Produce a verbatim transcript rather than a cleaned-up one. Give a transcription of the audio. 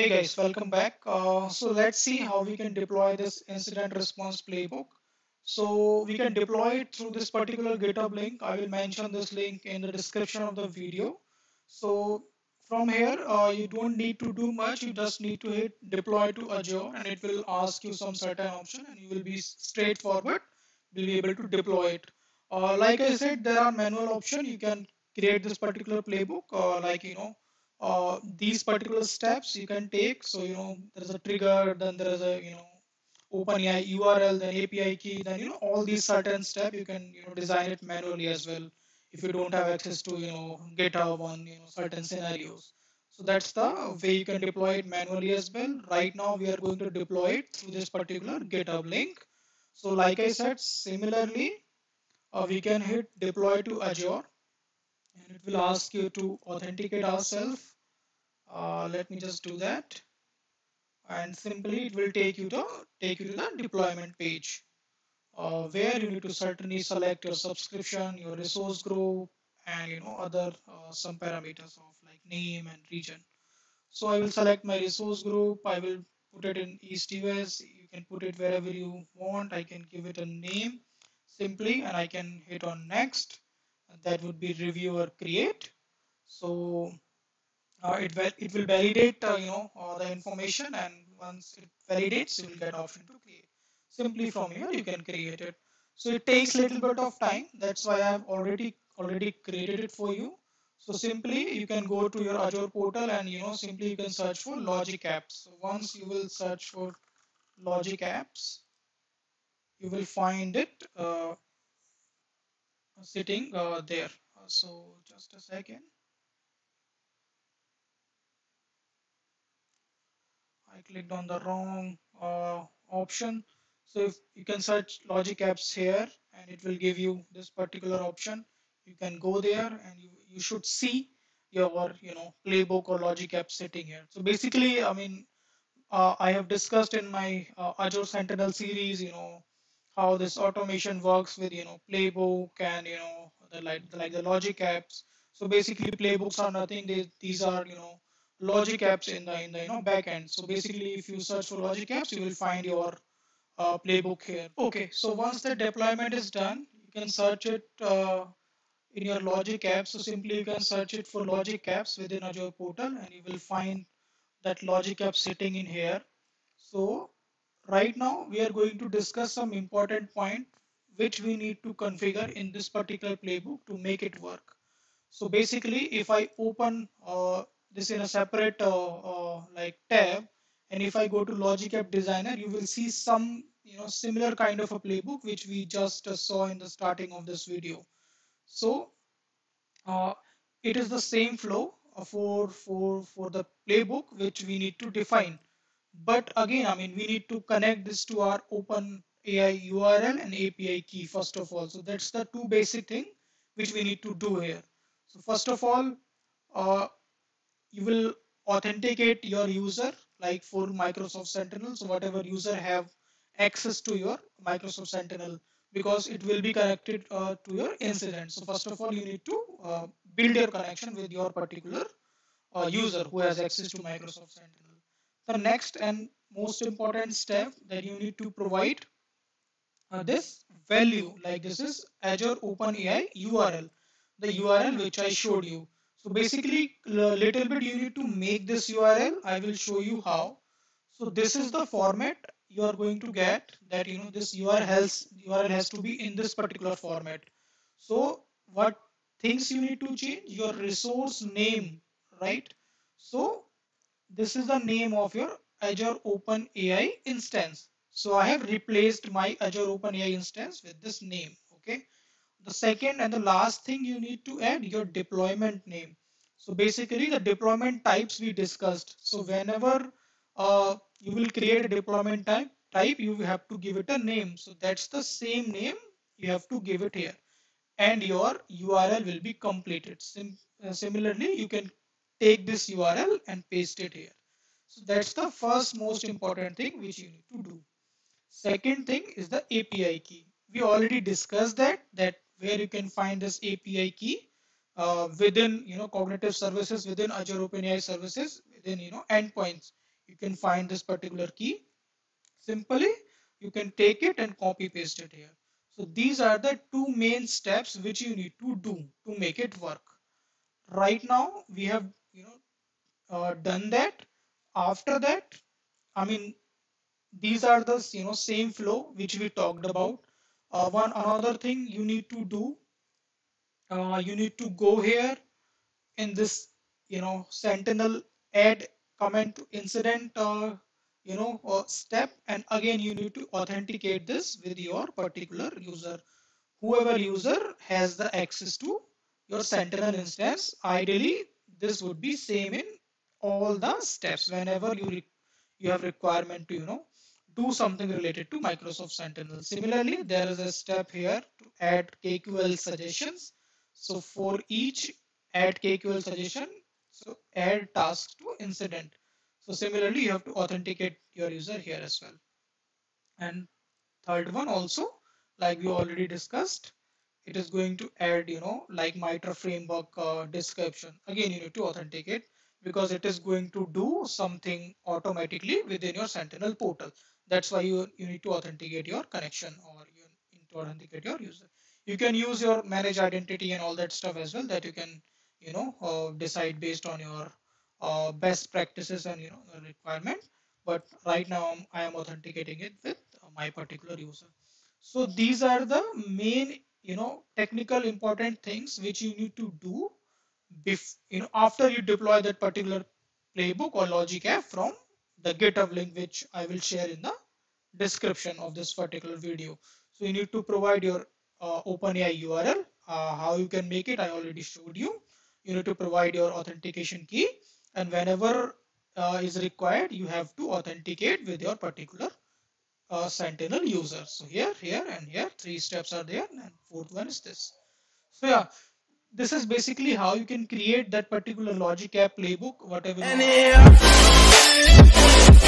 Hey guys, welcome back. Uh, so let's see how we can deploy this incident response playbook. So we can deploy it through this particular GitHub link. I will mention this link in the description of the video. So from here, uh, you don't need to do much. You just need to hit deploy to Azure and it will ask you some certain option and you will be straightforward. You'll be able to deploy it. Uh, like I said, there are manual options. You can create this particular playbook uh, like, you know, Uh, these particular steps you can take. So, you know, there's a trigger, then there's a, you know, OpenAI U R L, then A P I key, then, you know, all these certain steps you can, you know, design it manually as well if you don't have access to, you know, GitHub on, you know, certain scenarios. So that's the way you can deploy it manually as well. Right now we are going to deploy it through this particular GitHub link. So like I said, similarly, uh, we can hit deploy to Azure. And it will ask you to authenticate ourselves. Uh, let me just do that. And simply it will take you to take you to the deployment page uh, where you need to certainly select your subscription, your resource group, and you know other uh, some parameters of like name and region. So I will select my resource group. I will put it in East U S. You can put it wherever you want. I can give it a name simply and I can hit on next. That would be review or create. So uh, it, it will validate uh, you know all the information, and once it validates you will get option to create. Simply from here you can create it. So it takes little bit of time. That's why I have already already created it for you. So simply you can go to your Azure portal and you know simply you can search for Logic Apps. So once you will search for Logic Apps, you will find it uh, sitting uh, there. So just a second, I clicked on the wrong uh, option. So if you can search Logic Apps here and it will give you this particular option. You can go there and you, you should see your you know playbook or Logic Apps sitting here. So basically, I mean, uh, I have discussed in my uh, Azure Sentinel series you know how this automation works with you know playbook and you know the like the, like the Logic Apps. So basically playbooks are nothing. They, these are you know Logic Apps in the in the you know backend. So basically if you search for Logic Apps you will find your uh, playbook here. Okay, so once the deployment is done you can search it uh, in your Logic Apps. So simply you can search it for Logic Apps within Azure portal and you will find that Logic App sitting in here. So right now we are going to discuss some important point which we need to configure in this particular playbook to make it work. So basically if I open uh, this in a separate uh, uh, like tab and if I go to Logic App Designer, you will see some you know similar kind of a playbook which we just uh, saw in the starting of this video. So uh, it is the same flow for, for, for the playbook which we need to define. But again, I mean, we need to connect this to our OpenAI U R L and A P I key first of all. So that's the two basic thing which we need to do here. So first of all, uh, you will authenticate your user like for Microsoft Sentinel. So whatever user have access to your Microsoft Sentinel, because it will be connected uh, to your incident. So first of all, you need to uh, build your connection with your particular uh, user who has access to Microsoft Sentinel. The next and most important step that you need to provide uh, this value, like this is Azure OpenAI U R L, the U R L which I showed you. So basically little bit you need to make this U R L. I will show you how. So this is the format you are going to get, that you know this U R L has, U R L has to be in this particular format. So what things you need to change? Your resource name, right? So this is the name of your Azure OpenAI instance. So I have replaced my Azure OpenAI instance with this name. Okay. The second and the last thing you need to add, your deployment name. So basically the deployment types we discussed. So whenever uh, you will create a deployment type, type, you have to give it a name. So that's the same name you have to give it here. And your U R L will be completed. Sim uh, similarly, you can take this U R L and paste it here. So that's the first most important thing which you need to do. Second thing is the A P I key. We already discussed that, that where you can find this A P I key uh, within, you know, Cognitive Services, within Azure OpenAI services, within, you know, endpoints. you can find this particular key. Simply, you can take it and copy paste it here. So these are the two main steps which you need to do to make it work. Right now, we have you know uh, done that. After that, I mean, these are the you know same flow which we talked about. Uh, one another thing you need to do, uh, you need to go here in this you know Sentinel add comment to incident uh, you know uh, step, and again you need to authenticate this with your particular user, whoever user has the access to your Sentinel instance. Ideally, this would be same in all the steps whenever you you have requirement to you know do something related to Microsoft Sentinel. Similarly, there is a step here to add K Q L suggestions. So for each add K Q L suggestion, so add task to incident. So similarly, you have to authenticate your user here as well. And third one also, like we already discussed, it is going to add, you know, like MITRE framework uh, description. Again, you need to authenticate because it is going to do something automatically within your Sentinel portal. That's why you, you need to authenticate your connection, or you need to authenticate your user. You can use your manage identity and all that stuff as well, that you can, you know, uh, decide based on your uh, best practices and, you know, requirement. But right now I am authenticating it with my particular user. So these are the main, you know, technical important things which you need to do before, you know, after you deploy that particular playbook or Logic App from the GitHub link, which I will share in the description of this particular video. So you need to provide your uh, OpenAI U R L. Uh, how you can make it, I already showed you. You need to provide your authentication key, and whenever uh, is required, you have to authenticate with your particular uh, Sentinel user. So here, here, and here, three steps are there, and fourth one is this. So yeah, this is basically how you can create that particular Logic App playbook, whatever. And